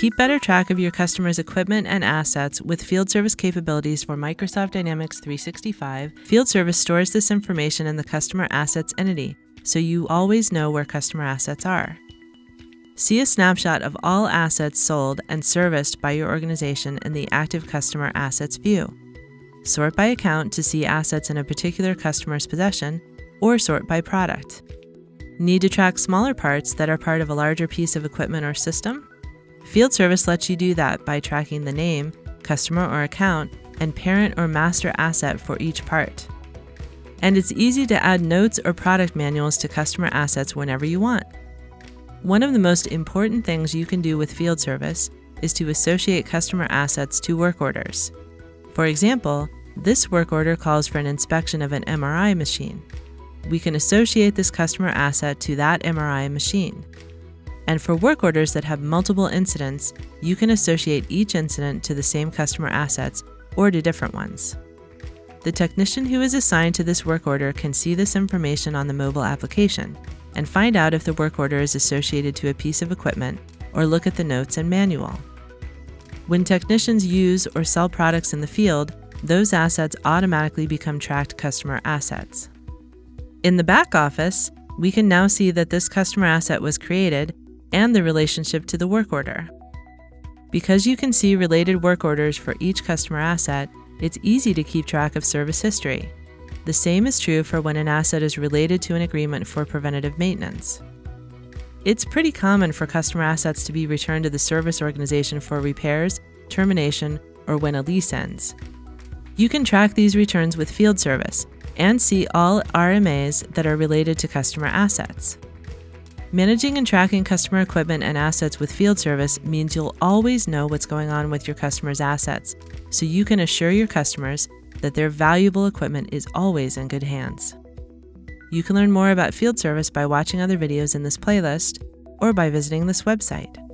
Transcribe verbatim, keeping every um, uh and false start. Keep better track of your customers' equipment and assets with Field Service capabilities for Microsoft Dynamics three sixty-five. Field Service stores this information in the Customer Assets entity, so you always know where customer assets are. See a snapshot of all assets sold and serviced by your organization in the Active Customer Assets view. Sort by account to see assets in a particular customer's possession, or sort by product. Need to track smaller parts that are part of a larger piece of equipment or system? Field Service lets you do that by tracking the name, customer or account, and parent or master asset for each part. And it's easy to add notes or product manuals to customer assets whenever you want. One of the most important things you can do with Field Service is to associate customer assets to work orders. For example, this work order calls for an inspection of an M R I machine. We can associate this customer asset to that M R I machine. And for work orders that have multiple incidents, you can associate each incident to the same customer assets or to different ones. The technician who is assigned to this work order can see this information on the mobile application and find out if the work order is associated to a piece of equipment or look at the notes and manual. When technicians use or sell products in the field, those assets automatically become tracked customer assets. In the back office, we can now see that this customer asset was created and the relationship to the work order. Because you can see related work orders for each customer asset, it's easy to keep track of service history. The same is true for when an asset is related to an agreement for preventative maintenance. It's pretty common for customer assets to be returned to the service organization for repairs, termination, or when a lease ends. You can track these returns with Field Service and see all R M As that are related to customer assets. Managing and tracking customer equipment and assets with Field Service means you'll always know what's going on with your customers' assets, so you can assure your customers that their valuable equipment is always in good hands. You can learn more about Field Service by watching other videos in this playlist or by visiting this website.